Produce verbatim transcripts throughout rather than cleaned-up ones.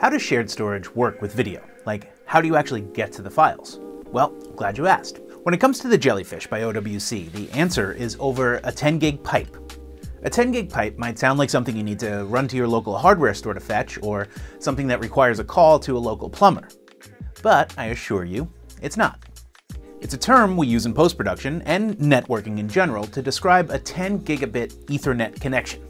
How does shared storage work with video? Like, how do you actually get to the files? Well, glad you asked. When it comes to the Jellyfish by O W C, the answer is over a ten gig pipe. A ten gig pipe might sound like something you need to run to your local hardware store to fetch, or something that requires a call to a local plumber. But I assure you, it's not. It's a term we use in post-production and networking in general to describe a ten gigabit Ethernet connection.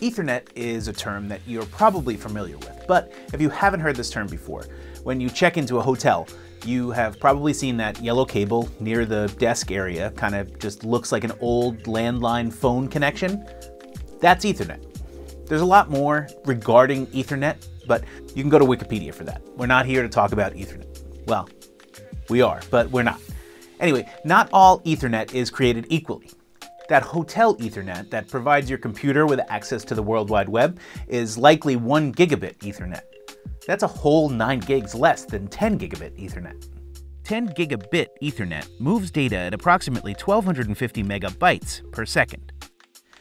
Ethernet is a term that you're probably familiar with, but if you haven't heard this term before, when you check into a hotel, you have probably seen that yellow cable near the desk area, kind of just looks like an old landline phone connection. That's Ethernet. There's a lot more regarding Ethernet, but you can go to Wikipedia for that. We're not here to talk about Ethernet. Well, we are, but we're not. Anyway, not all Ethernet is created equally. That hotel Ethernet that provides your computer with access to the World Wide Web is likely one gigabit Ethernet. That's a whole nine gigs less than ten gigabit Ethernet. ten gigabit Ethernet moves data at approximately twelve hundred fifty megabytes per second,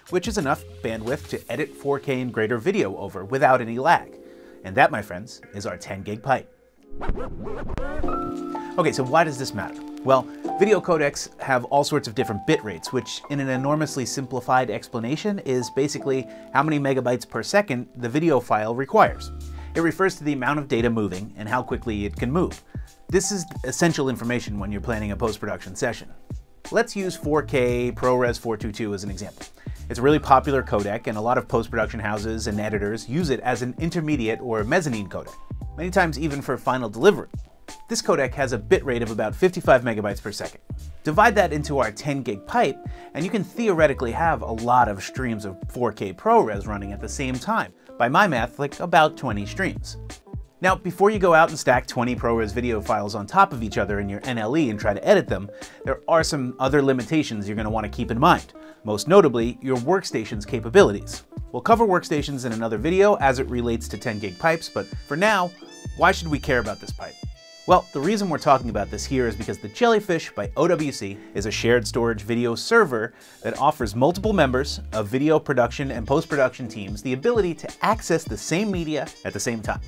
which is enough bandwidth to edit four K and greater video over without any lag. And that, my friends, is our ten gig pipe. Okay, so why does this matter? Well, video codecs have all sorts of different bit rates, which in an enormously simplified explanation is basically how many megabytes per second the video file requires. It refers to the amount of data moving and how quickly it can move. This is essential information when you're planning a post-production session. Let's use four K ProRes four twenty-two as an example. It's a really popular codec, and a lot of post-production houses and editors use it as an intermediate or mezzanine codec, many times even for final delivery. This codec has a bit rate of about fifty-five megabytes per second. Divide that into our ten gig pipe, and you can theoretically have a lot of streams of four K ProRes running at the same time. By my math, like about twenty streams. Now, before you go out and stack twenty ProRes video files on top of each other in your N L E and try to edit them, there are some other limitations you're going to want to keep in mind, most notably your workstation's capabilities. We'll cover workstations in another video as it relates to ten gig pipes, but for now, why should we care about this pipe? Well, the reason we're talking about this here is because the Jellyfish by O W C is a shared storage video server that offers multiple members of video production and post-production teams the ability to access the same media at the same time.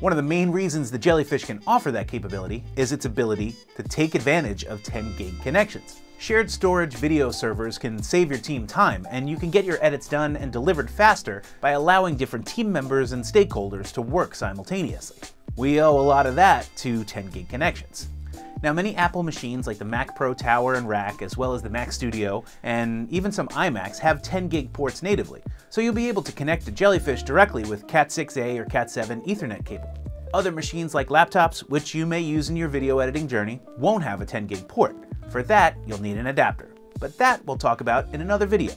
One of the main reasons the Jellyfish can offer that capability is its ability to take advantage of ten gig connections. Shared storage video servers can save your team time, and you can get your edits done and delivered faster by allowing different team members and stakeholders to work simultaneously. We owe a lot of that to ten gig connections. Now, many Apple machines like the Mac Pro Tower and Rack, as well as the Mac Studio, and even some iMacs have ten gig ports natively, so you'll be able to connect to Jellyfish directly with Cat six A or Cat seven Ethernet cable. Other machines like laptops, which you may use in your video editing journey, won't have a ten gig port. For that, you'll need an adapter. But that we'll talk about in another video.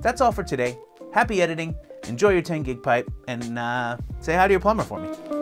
That's all for today. Happy editing, enjoy your ten gig pipe, and uh, say hi to your plumber for me.